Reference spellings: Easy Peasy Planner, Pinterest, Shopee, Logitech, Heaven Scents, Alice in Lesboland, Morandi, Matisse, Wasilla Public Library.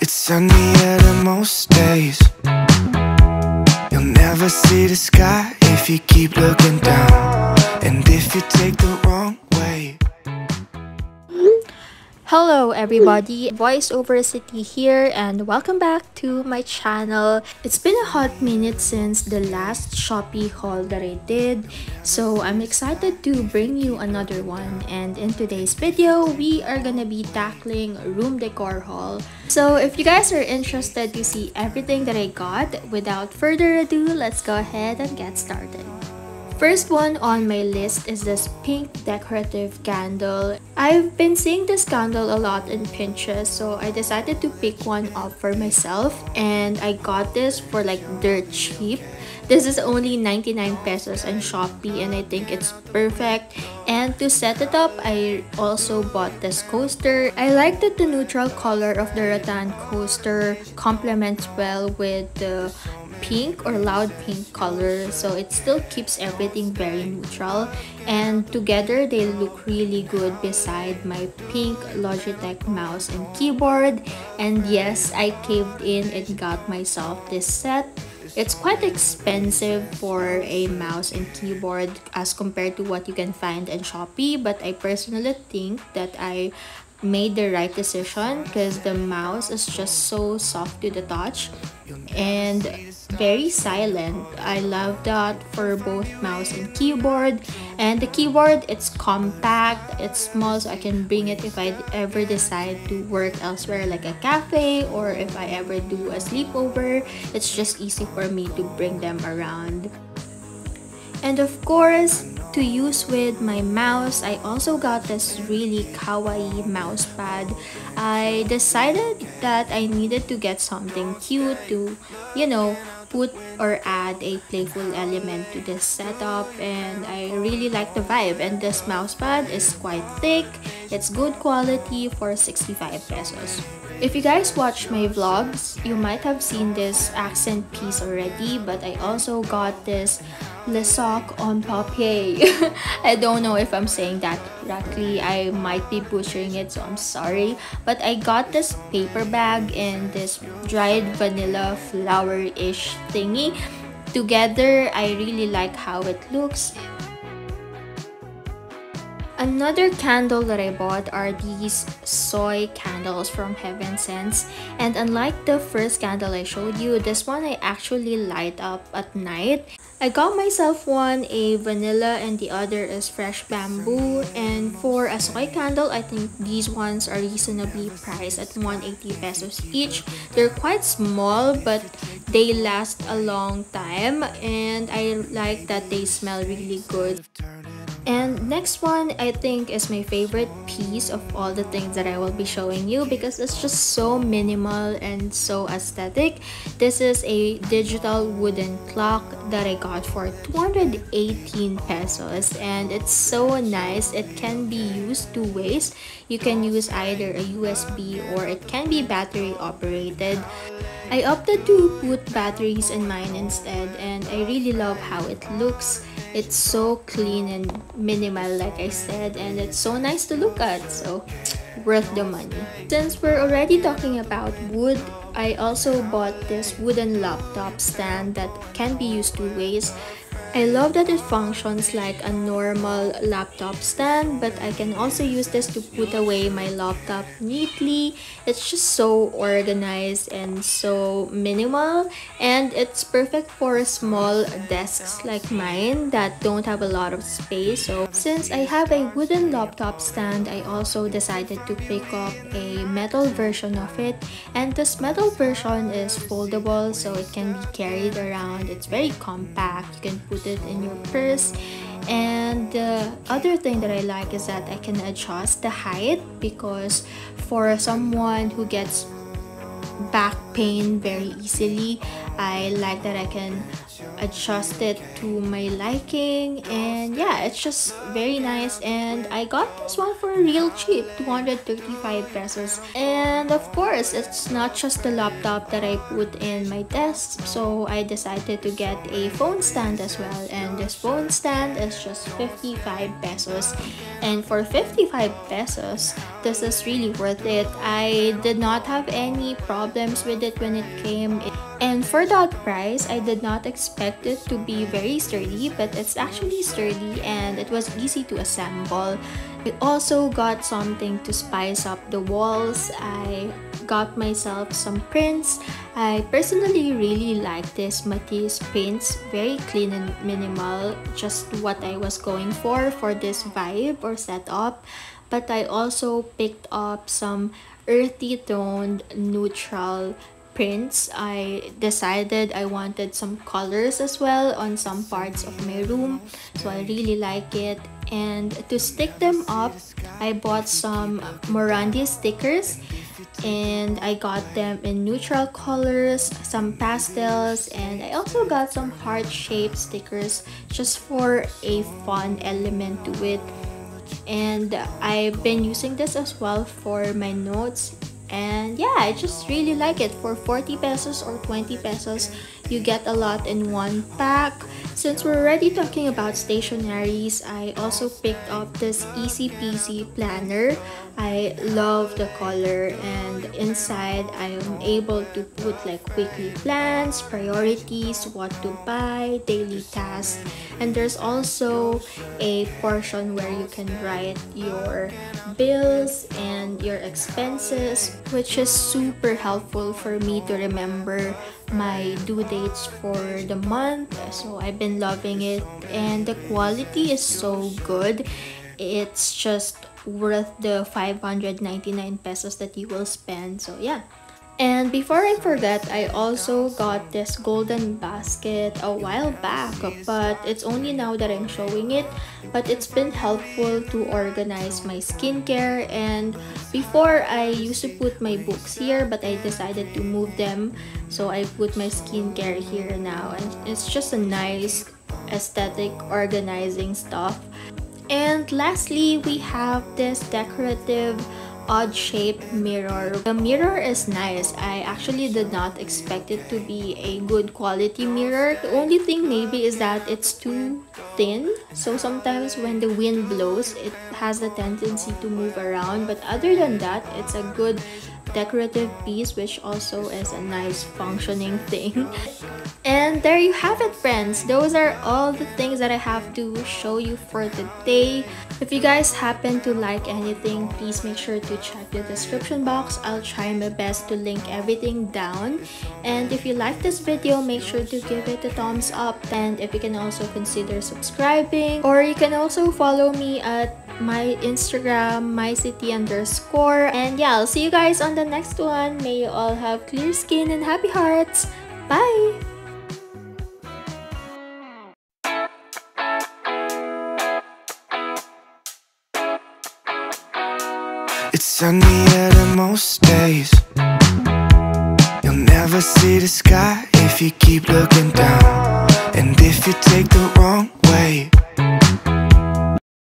It's sunnier than most days. You'll never see the sky if you keep looking down, and if you take the wrong way. Hello everybody, Voiceover City here, and welcome back to my channel. It's been a hot minute since the last Shopee haul that I did, so I'm excited to bring you another one. And in today's video, we are gonna be tackling room decor haul. So if you guys are interested to see everything that I got, without further ado, let's go ahead and get started. First one on my list is this pink decorative candle. I've been seeing this candle a lot in Pinterest, so I decided to pick one up for myself, and I got this for like dirt cheap. This is only 99 pesos on Shopee, and I think it's perfect. And to set it up, I also bought this coaster. I like that the neutral color of the rattan coaster complements well with the pink or loud pink color, so it still keeps everything very neutral, and together they look really good beside my pink Logitech mouse and keyboard. And yes, I caved in and got myself this set. It's quite expensive for a mouse and keyboard as compared to what you can find in Shopee, but I personally think that I made the right decision because the mouse is just so soft to the touch and very silent. I love that for both mouse and keyboard. And the keyboard, it's compact, it's small, so I can bring it if I ever decide to work elsewhere like a cafe, or if I ever do a sleepover. It's just easy for me to bring them around. And of course, to use with my mouse, I also got this really kawaii mouse pad. I decided that I needed to get something cute to, you know, put or add a playful element to this setup, and I really like the vibe. And this mouse pad is quite thick. It's good quality for 65 pesos. If you guys watch my vlogs, you might have seen this accent piece already, but I also got this Le Soc en Papier. I don't know if I'm saying that correctly. I might be butchering it, so I'm sorry. But I got this paper bag and this dried vanilla flower-ish thingy. Together, I really like how it looks. Another candle that I bought are these soy candles from Heaven Scents, and unlike the first candle I showed you, this one I actually light up at night. I got myself one, a vanilla, and the other is fresh bamboo. And for a soy candle, I think these ones are reasonably priced at 180 pesos each. They're quite small, but they last a long time, and I like that they smell really good. And next one, I think, is my favorite piece of all the things that I will be showing you because it's just so minimal and so aesthetic. This is a digital wooden clock that I got for 218 pesos, and it's so nice. It can be used two ways. You can use either a USB or it can be battery operated. I opted to put batteries in mine instead, and I really love how it looks. It's so clean and minimal, like I said, and it's so nice to look at, so worth the money. Since we're already talking about wood, I also bought this wooden laptop stand that can be used two ways. I love that it functions like a normal laptop stand, but I can also use this to put away my laptop neatly. It's just so organized and so minimal, and it's perfect for small desks like mine that don't have a lot of space. So since I have a wooden laptop stand, I also decided to pick up a metal version of it, and this metal version is foldable, so it can be carried around. It's very compact. You can put it in your purse. And the other thing that I like is that I can adjust the height, because for someone who gets back pain very easily, I like that I can adjust it to my liking, and yeah, it's just very nice. And I got this one for real cheap, 235 pesos. And of course, it's not just the laptop that I put in my desk, so I decided to get a phone stand as well, and this phone stand is just 55 pesos. And for 55 pesos, this is really worth it. I did not have any problems with it when it came, and for that price, I did not expect it to be very sturdy, but it's actually sturdy and it was easy to assemble. I also got something to spice up the walls. I got myself some prints. I personally really like this Matisse paints, very clean and minimal, just what I was going for this vibe or setup. But I also picked up some earthy toned neutral prints. I decided I wanted some colors as well on some parts of my room, so I really like it. And to stick them up, I bought some Morandi stickers, and I got them in neutral colors, some pastels, and I also got some heart-shaped stickers just for a fun element to it. And I've been using this as well for my notes, and yeah, I just really like it. For 40 pesos or 20 pesos, you get a lot in one pack. Since we're already talking about stationaries, I also picked up this Easy Peasy Planner. I love the color, and inside I am able to put like weekly plans, priorities, what to buy, daily tasks, and there's also a portion where you can write your bills and your expenses, which is super helpful for me to remember my due dates for the month. So I've been loving it, and the quality is so good. It's just worth the 599 pesos that you will spend. So yeah. And before I forget, I also got this golden basket a while back, but it's only now that I'm showing it. But it's been helpful to organize my skincare, and before I used to put my books here, but I decided to move them, so I put my skincare here now, and it's just a nice aesthetic organizing stuff. And lastly, we have this decorative odd-shaped mirror. The mirror is nice. I actually did not expect it to be a good quality mirror. The only thing maybe is that it's too thin, so sometimes when the wind blows, it has the tendency to move around. But other than that, it's a good decorative piece, which also is a nice functioning thing. And there you have it, friends. Those are all the things that I have to show you for today. If you guys happen to like anything, please make sure to check the description box. I'll try my best to link everything down. And if you like this video, make sure to give it a thumbs up, and if you can also consider subscribing, or you can also follow me at my Instagram, mycity_. And yeah, I'll see you guys on the next one. May you all have clear skin and happy hearts. Bye! It's sunnier than most days. You'll never see the sky if you keep looking down, and if you take the wrong way,